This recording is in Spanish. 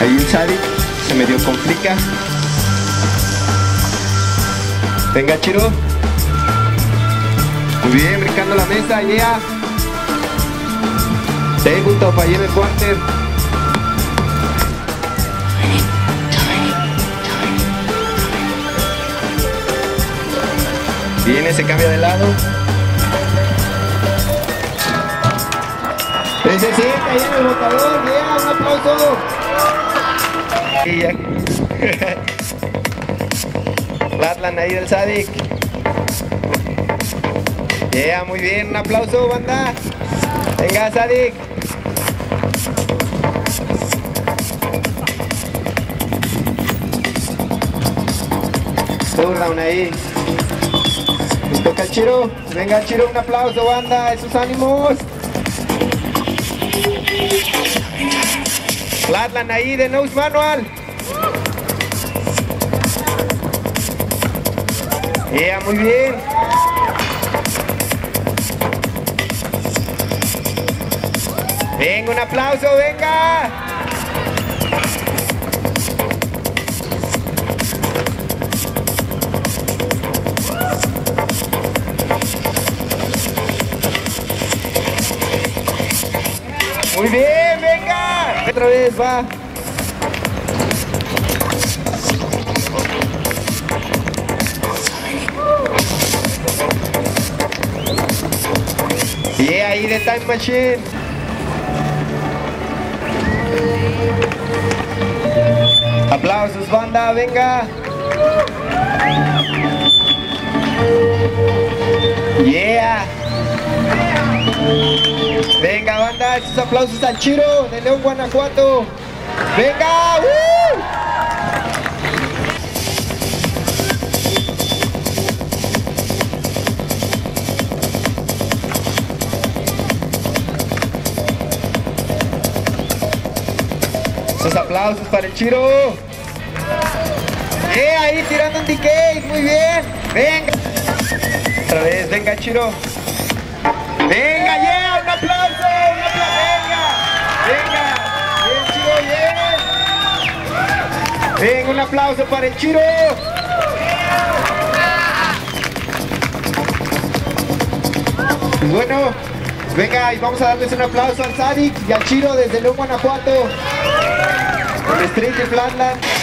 Hay un Sadik, se medio complica. Venga, Chiro. Muy bien, brincando la mesa, yeah. Tabletop, ahí en el quarter. Viene, se cambia de lado. Se siente ahí en el botador, yeah, un aplauso. Flatland ahí del Sadik. Yeah, muy bien, un aplauso, banda. Venga, Sadik. Turdown ahí. Nos toca el Chiro. Venga, Chiro, un aplauso, banda. Esos ánimos. Flatland ahí de nose manual. Yeah, muy bien. Venga, un aplauso, venga. Muy bien. Otra vez va. Y yeah, ahí de Time Machine. Aplausos, banda, venga. Yeah. Venga, banda, esos aplausos al Chiro de León Guanajuato. Venga, Esos aplausos para el Chiro. Ahí tirando un DK, muy bien. Venga. Otra vez, venga Chiro. Venga, un aplauso, venga. Bien Chiro, bien. Venga, un aplauso para el Chiro. Pues bueno, venga, y vamos a darles un aplauso al Sadik y al Chiro desde León, Guanajuato. El Street de Flatland.